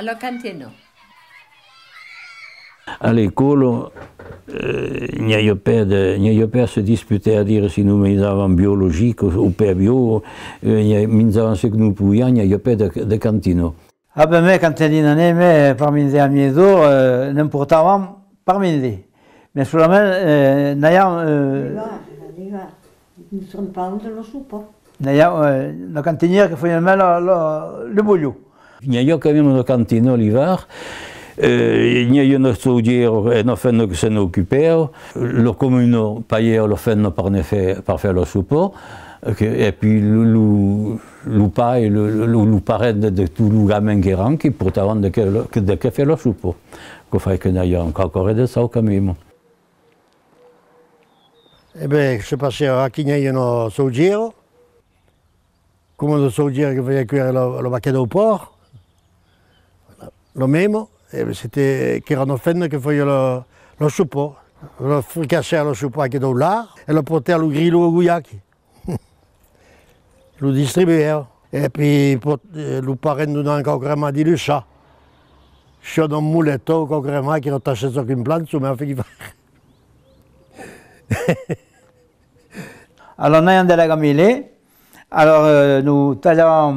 alla cantina. À l'école, gli père se disputaient à dire si nous mangiavamo biologique ou pas bio, mangiavamo ce que nous pouvions, gli père de cantino. Ah ben mais cantina ne mais parmi les amis d'eau, n'importavamo parmi les. Mais seulement n'ayant. Nous sommes pas de la soupe. N'ayant la cantinière qui fait le boulot. N'ayant quand même la cantine l'hiver. Nous avons étudié et nous avons s'en occupé. La commune payait le fait par faire le support. Et puis le père et le parent de tous les gamins qui rentrent qui portent avant de faire le support. Qu'on fait que d'ailleurs encore de ça quand même. Eh bien, je passais à qui nous étudié. Comment nous étudier que fallait cuire le paquet au porc. Le même. C'était Kiranofen qui faisait le choupeau. Le fricassait le choupeau qui était là et le portait le grillo au gouillaki. Le distribuait. Et puis le parrain nous donnait concrètement dit le chat. Je suis dans un mouletto concrètement qui rattachait sur une plante, mais on fait qu'il va. Alors, on a un délégué milé. Alors, nous taillons,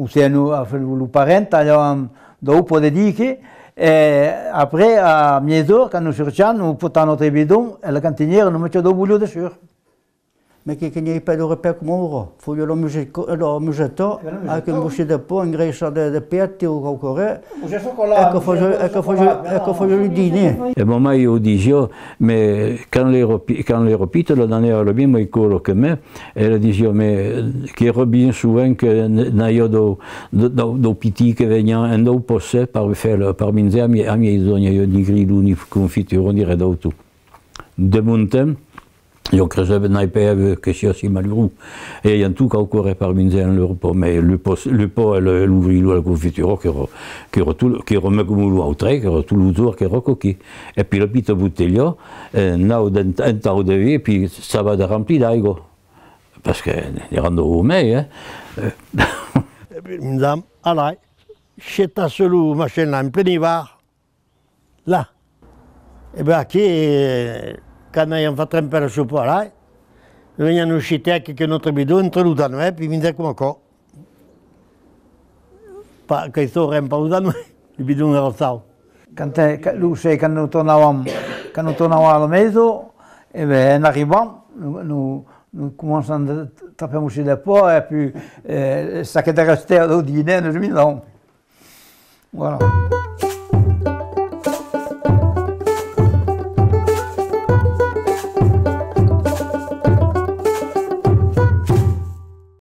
ou c'est nous, le parrain, taillons d'où pour dédiquer. Et après, à midi, quand nous cherchons, nous portons notre bidon et la cantinière nous mettait au boulot dessus. Mais qu'il n'y ait pas de repère comme on faut le mugeton avec une bouchée de peau, un graissant de perte ou au coré. Et que faut le dîner. Et maman, il disait, mais quand les repites, le dernier le bien, il colle que mais, elle disait, mais qu'il revient souvent que n'ayant d'eau petit qui vient un eau possé par faire par minze à mes zones, ni grillou, ni confiture, on dirait d'eau tout. De mon temps, io credevo non avevo che sia così maluro e in tutto occorre per minzare l'Europa, ma l'Europa è l'uvillo la confitura che ero me come lo altre, che ero tutto l'uso che ero cocchi e poi la pita bottiglia nao dentro de vie puis ça va de rempli d'aigo parce que les rando au mai madame allai c'est à celui machin là en plein hiver là et ben qui quand on fait tremper le choupeau là, on vient nous chiter avec notre bidon entre nous et puis on vient comme encore. Pas qu'ils sont remplis dans nous, le bidon est resté. Quand nous tournons à la maison, et bien en arrivant, nous commençons à taper moucher de peau et puis ça qui est resté au dîner, nous le mettons. Voilà.